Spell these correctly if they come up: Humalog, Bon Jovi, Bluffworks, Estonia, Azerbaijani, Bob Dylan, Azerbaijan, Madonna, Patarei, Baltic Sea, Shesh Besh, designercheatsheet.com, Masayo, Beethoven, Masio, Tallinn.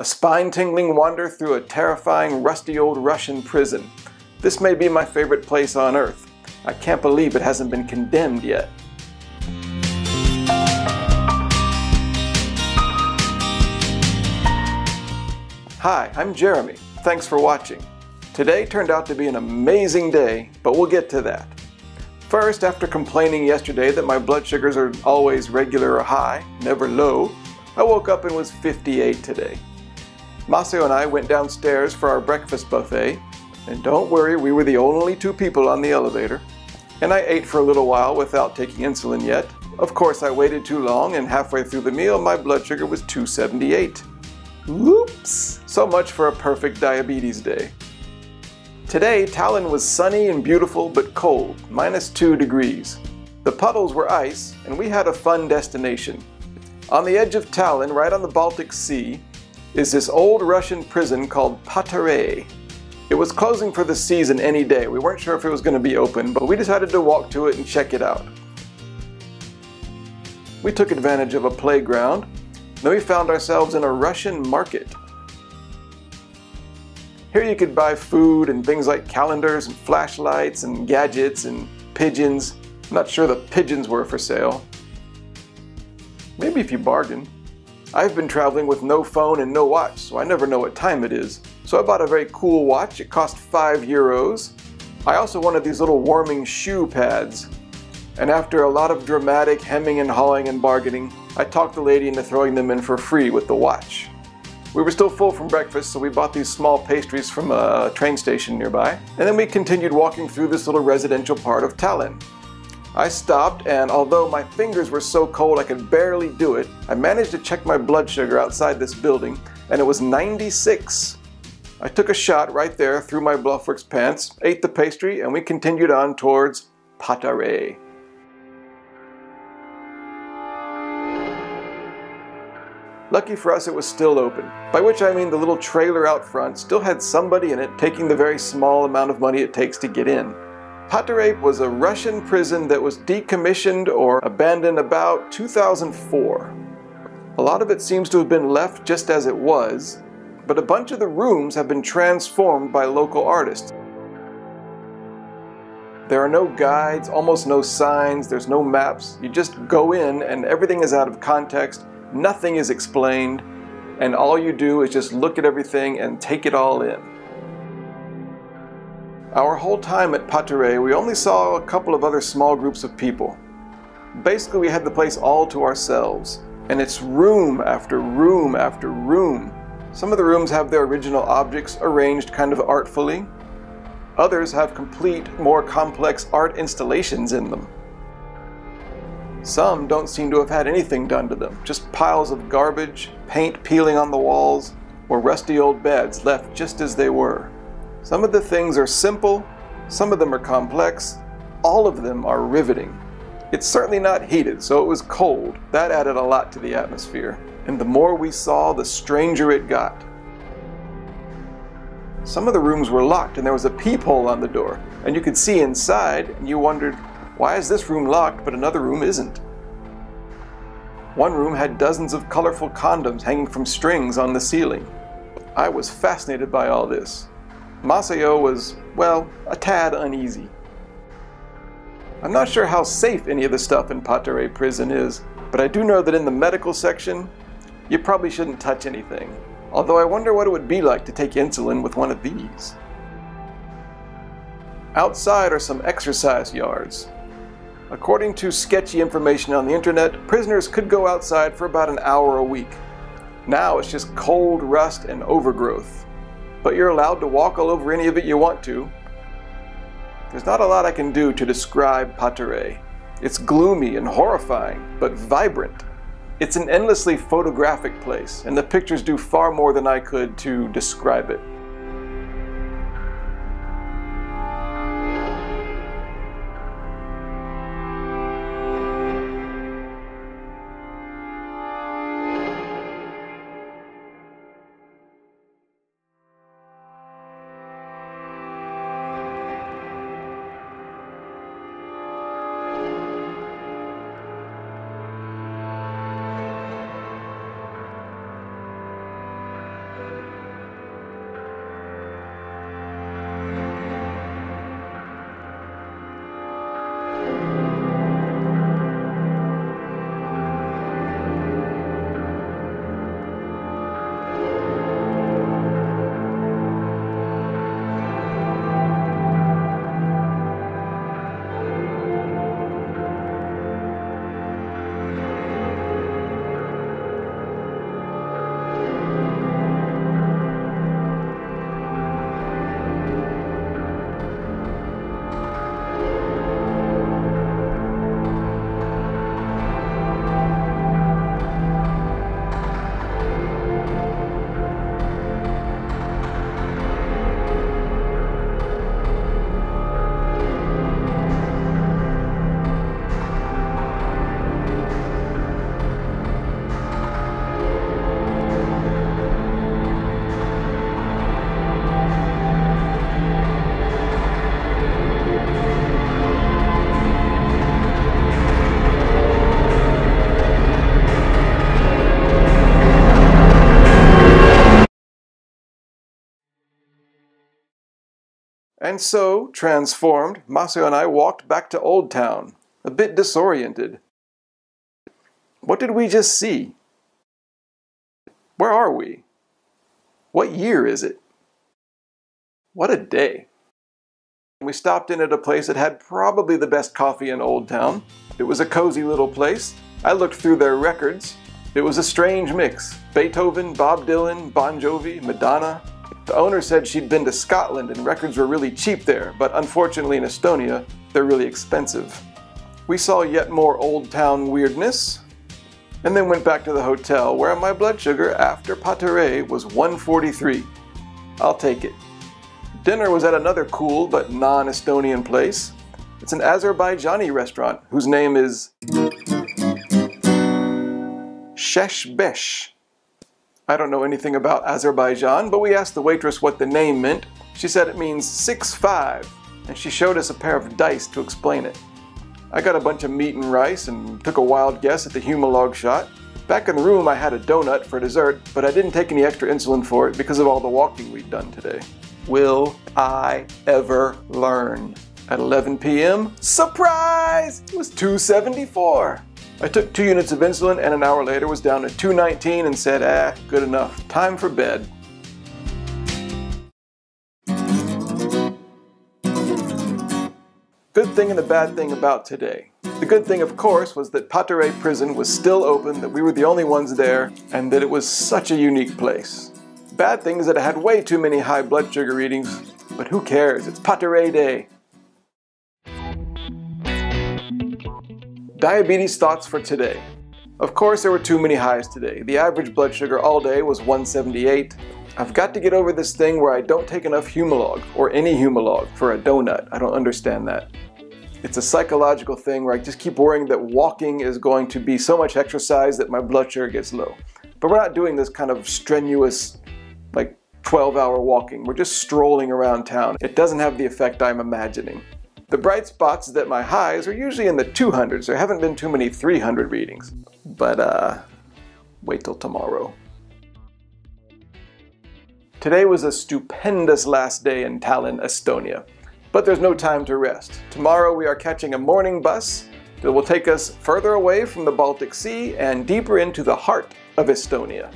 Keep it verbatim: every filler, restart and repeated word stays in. a spine-tingling wander through a terrifying, rusty old Russian prison. This may be my favorite place on Earth. I can't believe it hasn't been condemned yet. Hi, I'm Jeremy. Thanks for watching. Today turned out to be an amazing day, but we'll get to that. First, after complaining yesterday that my blood sugars are always regular or high, never low, I woke up and was fifty-eight today. Masio and I went downstairs for our breakfast buffet, and don't worry, we were the only two people on the elevator, and I ate for a little while without taking insulin yet. Of course, I waited too long, and halfway through the meal, my blood sugar was two seventy-eight. Whoops! So much for a perfect diabetes day. Today, Tallinn was sunny and beautiful, but cold, minus two degrees. The puddles were ice, and we had a fun destination. On the edge of Tallinn, right on the Baltic Sea, is this old Russian prison called Patarei. It was closing for the season any day. We weren't sure if it was going to be open, but we decided to walk to it and check it out. We took advantage of a playground. Then we found ourselves in a Russian market. Here you could buy food and things like calendars and flashlights and gadgets and pigeons. I'm not sure the pigeons were for sale. Maybe if you bargain. I've been traveling with no phone and no watch, so I never know what time it is. So I bought a very cool watch. It cost five euros. I also wanted these little warming shoe pads. And after a lot of dramatic hemming and hawing and bargaining, I talked the lady into throwing them in for free with the watch. We were still full from breakfast, so we bought these small pastries from a train station nearby. And then we continued walking through this little residential part of Tallinn. I stopped, and although my fingers were so cold I could barely do it, I managed to check my blood sugar outside this building, and it was ninety-six. I took a shot right there through my Bluffworks pants, ate the pastry, and we continued on towards Patarei. Lucky for us, it was still open, by which I mean the little trailer out front still had somebody in it taking the very small amount of money it takes to get in. Patarei was a Russian prison that was decommissioned or abandoned about two thousand four. A lot of it seems to have been left just as it was, but a bunch of the rooms have been transformed by local artists. There are no guides, almost no signs, there's no maps. You just go in and everything is out of context. Nothing is explained, and all you do is just look at everything and take it all in. Our whole time at Patarei, we only saw a couple of other small groups of people. Basically, we had the place all to ourselves, and it's room after room after room. Some of the rooms have their original objects arranged kind of artfully. Others have complete, more complex art installations in them. Some don't seem to have had anything done to them, just piles of garbage, paint peeling on the walls, or rusty old beds left just as they were. Some of the things are simple, some of them are complex, all of them are riveting. It's certainly not heated, so it was cold. That added a lot to the atmosphere. And the more we saw, the stranger it got. Some of the rooms were locked and there was a peephole on the door, and you could see inside and you wondered, why is this room locked but another room isn't? One room had dozens of colorful condoms hanging from strings on the ceiling. I was fascinated by all this. Masayo was, well, a tad uneasy. I'm not sure how safe any of the stuff in Patarei prison is, but I do know that in the medical section, you probably shouldn't touch anything. Although I wonder what it would be like to take insulin with one of these. Outside are some exercise yards. According to sketchy information on the internet, prisoners could go outside for about an hour a week. Now it's just cold rust and overgrowth. But you're allowed to walk all over any of it you want to. There's not a lot I can do to describe Patarei. It's gloomy and horrifying, but vibrant. It's an endlessly photographic place, and the pictures do far more than I could to describe it. And so, transformed, Masayo and I walked back to Old Town, a bit disoriented. What did we just see? Where are we? What year is it? What a day. We stopped in at a place that had probably the best coffee in Old Town. It was a cozy little place. I looked through their records. It was a strange mix. Beethoven, Bob Dylan, Bon Jovi, Madonna. The owner said she'd been to Scotland and records were really cheap there, but unfortunately in Estonia, they're really expensive. We saw yet more Old Town weirdness, and then went back to the hotel where my blood sugar after Patarei was one forty-three. I'll take it. Dinner was at another cool but non-Estonian place. It's an Azerbaijani restaurant whose name is Shesh Besh. I don't know anything about Azerbaijan, but we asked the waitress what the name meant. She said it means six five, and she showed us a pair of dice to explain it. I got a bunch of meat and rice and took a wild guess at the Humalog shot. Back in the room I had a donut for dessert, but I didn't take any extra insulin for it because of all the walking we'd done today. Will I ever learn? At eleven p m, surprise! It was two seventy-four. I took two units of insulin and an hour later was down to two nineteen and said, ah, good enough. Time for bed. Good thing and the bad thing about today. The good thing, of course, was that Patarei prison was still open, that we were the only ones there, and that it was such a unique place. The bad thing is that I had way too many high blood sugar readings, but who cares? It's Patarei Day. Diabetes thoughts for today. Of course there were too many highs today. The average blood sugar all day was one seventy-eight. I've got to get over this thing where I don't take enough Humalog, or any Humalog, for a donut. I don't understand that. It's a psychological thing where I just keep worrying that walking is going to be so much exercise that my blood sugar gets low. But we're not doing this kind of strenuous, like twelve hour walking. We're just strolling around town. It doesn't have the effect I'm imagining. The bright spots is that my highs are usually in the two hundreds. There haven't been too many three hundred readings. But, uh, wait till tomorrow. Today was a stupendous last day in Tallinn, Estonia. But there's no time to rest. Tomorrow we are catching a morning bus that will take us further away from the Baltic Sea and deeper into the heart of Estonia.